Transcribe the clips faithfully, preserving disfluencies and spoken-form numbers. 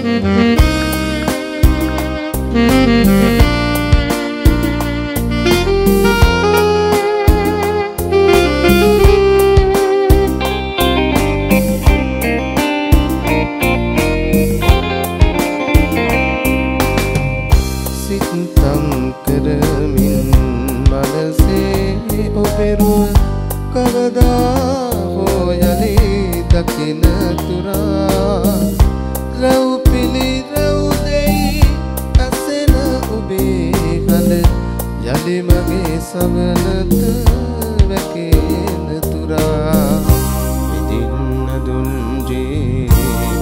Siththam karamin malase operu kavada hoyali dakina tura rau pili rau dei asena obe hal yali mage samanata vakena tura vidinna dunje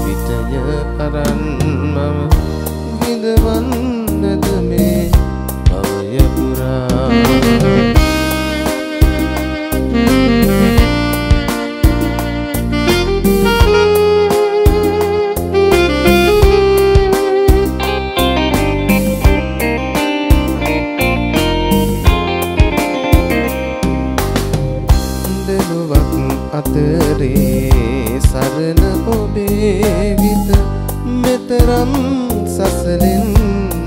pitaya paran mama vidavan me avayapura. Deluwak atere sarana obe vita meteram sasalin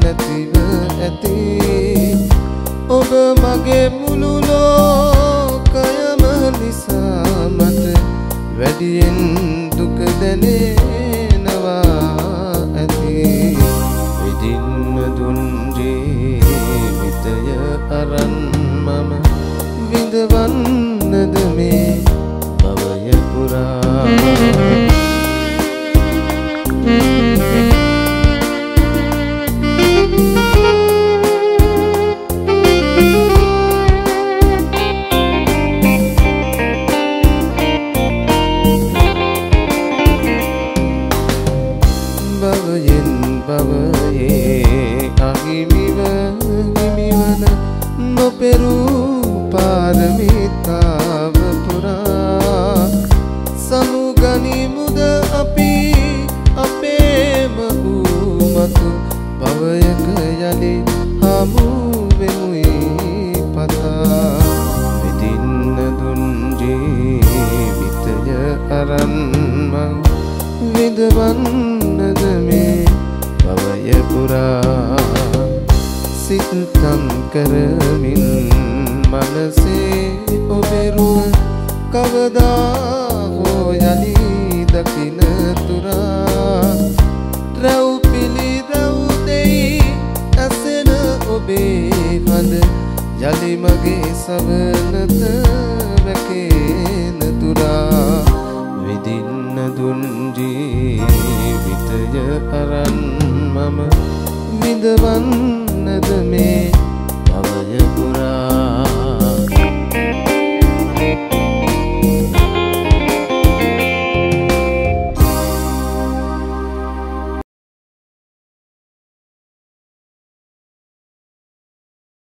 නැතිව ඇති ඔබ මගේ මුළු ලෝකයම නිසා මට වැඩියෙන් දුක දැනෙනවා ඇති විඳින්න දුන් ජීවිතය අරන් මම විඳවන්නද මේ භවය පුරා. Noperu paramitav pura samugani muda api ape mahumatu pavayaka yali hamu vemui pata vidinna dun jeevitaya aran man vidavanna dame pavayapura. Siththam karamin manase oberu kavada hoyali dakina tura rau pili rau dei asena obe hal yali mage savanata vakena tura vidinna dun jeevitaya aran mama vidavan.